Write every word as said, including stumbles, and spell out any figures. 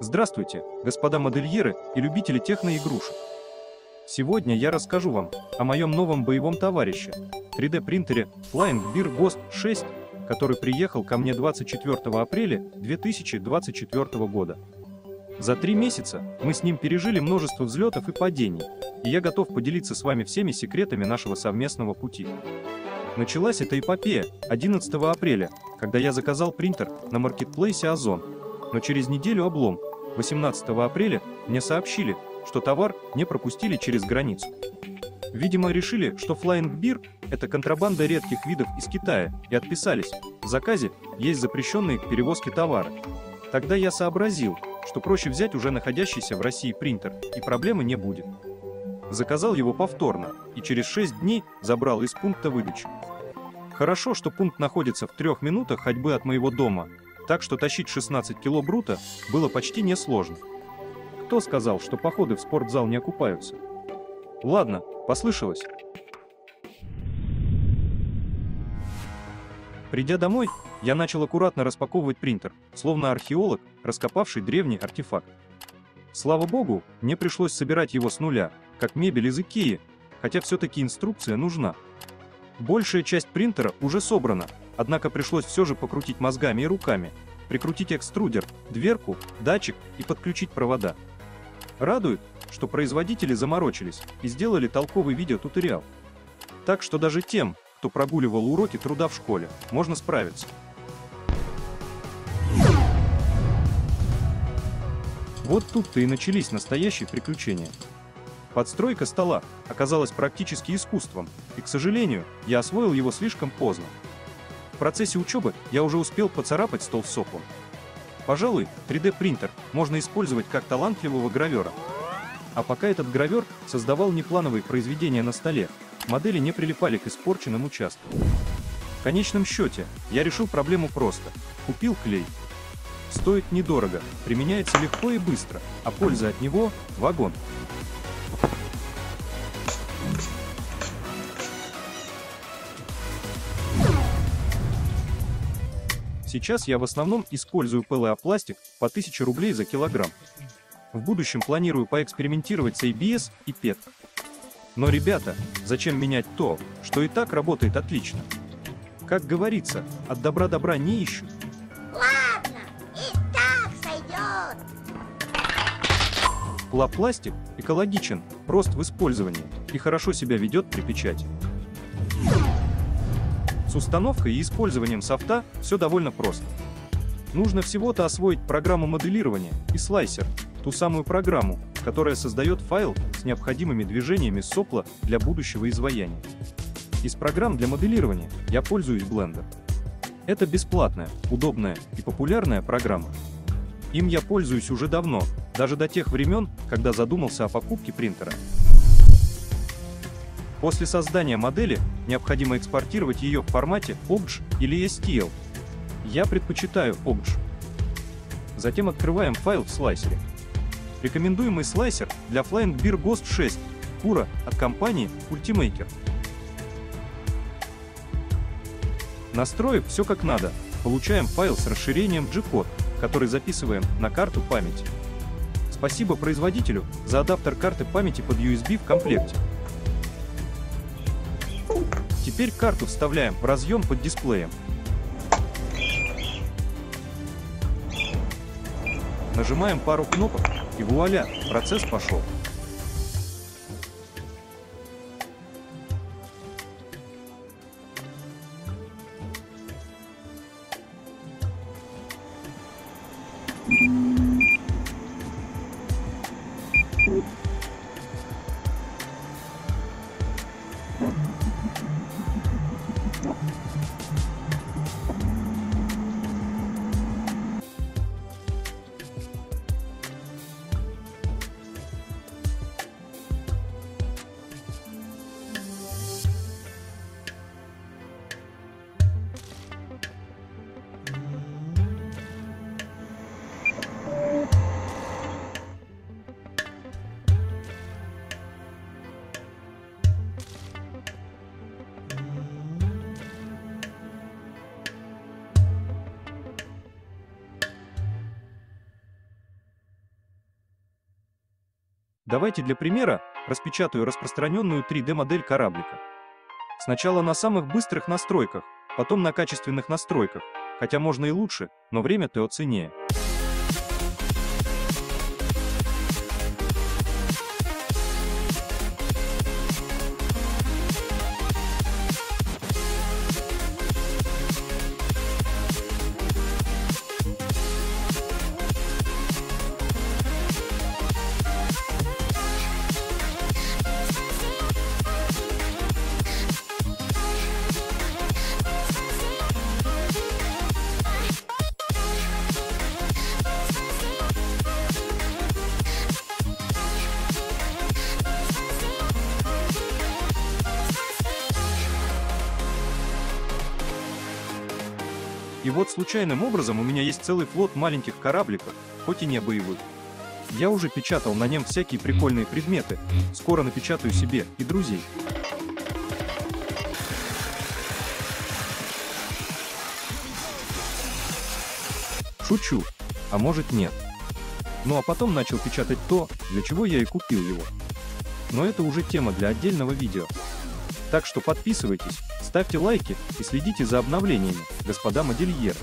Здравствуйте, господа модельеры и любители техноигрушек. Сегодня я расскажу вам о моем новом боевом товарище, три дэ принтере Flying Bear Ghost шесть, который приехал ко мне двадцать четвёртого апреля две тысячи двадцать четвёртого года. За три месяца мы с ним пережили множество взлетов и падений, и я готов поделиться с вами всеми секретами нашего совместного пути. Началась эта эпопея одиннадцатого апреля, когда я заказал принтер на маркетплейсе Озон, но через неделю облом. восемнадцатого апреля мне сообщили, что товар не пропустили через границу. Видимо, решили, что Flying Bear — это контрабанда редких видов из Китая, и отписались. В заказе есть запрещенные к перевозке товары. Тогда я сообразил, что проще взять уже находящийся в России принтер, и проблемы не будет. Заказал его повторно, и через шесть дней забрал из пункта выдачи. Хорошо, что пункт находится в трех минутах ходьбы от моего дома, так что тащить шестнадцать кило брута было почти несложно. Кто сказал, что походы в спортзал не окупаются? Ладно, послышалось. Придя домой, я начал аккуратно распаковывать принтер, словно археолог, раскопавший древний артефакт. Слава богу, мне пришлось собирать его с нуля, как мебель из Икеи, хотя все-таки инструкция нужна. Большая часть принтера уже собрана, однако пришлось все же покрутить мозгами и руками, прикрутить экструдер, дверку, датчик и подключить провода. Радует, что производители заморочились и сделали толковый видеотуториал. Так что даже тем, кто прогуливал уроки труда в школе, можно справиться. Вот тут-то и начались настоящие приключения. Подстройка стола оказалась практически искусством, и, к сожалению, я освоил его слишком поздно. В процессе учебы я уже успел поцарапать стол соплом. Пожалуй, три дэ принтер можно использовать как талантливого гравера. А пока этот гравер создавал неплановые произведения на столе, модели не прилипали к испорченным участкам. В конечном счете, я решил проблему просто. Купил клей. Стоит недорого, применяется легко и быстро, а польза от него – вагон. Сейчас я в основном использую пэ эл а пластик по тысяче рублей за килограмм. В будущем планирую поэкспериментировать с а бэ эс и пэ тэ. Но, ребята, зачем менять то, что и так работает отлично? Как говорится, от добра добра не ищут. Ладно, и так сойдет. пэ эл а пластик экологичен, прост в использовании и хорошо себя ведет при печати. С установкой и использованием софта все довольно просто. Нужно всего-то освоить программу моделирования и слайсер, ту самую программу, которая создает файл с необходимыми движениями сопла для будущего изваяния. Из программ для моделирования я пользуюсь Blender. Это бесплатная, удобная и популярная программа. Им я пользуюсь уже давно, даже до тех времен, когда задумался о покупке принтера. После создания модели необходимо экспортировать ее в формате о бэ джей или эс тэ эл. Я предпочитаю о бэ джей. Затем открываем файл в слайсере. Рекомендуемый слайсер для Flying Bear Ghost шесть Кура от компании Ultimaker. Настроив все как надо, получаем файл с расширением джи код, который записываем на карту памяти. Спасибо производителю за адаптер карты памяти под ю эс би в комплекте. Теперь карту вставляем в разъем под дисплеем. Нажимаем пару кнопок, и вуаля, процесс пошел. Давайте для примера распечатаю распространенную три дэ модель кораблика. Сначала на самых быстрых настройках, потом на качественных настройках, хотя можно и лучше, но время ТО ценнее. И вот случайным образом у меня есть целый флот маленьких корабликов, хоть и не боевых. Я уже печатал на нем всякие прикольные предметы, скоро напечатаю себе и друзей. Шучу, а может нет. Ну а потом начал печатать то, для чего я и купил его. Но это уже тема для отдельного видео. Так что подписывайтесь, ставьте лайки и следите за обновлениями, господа модельеры.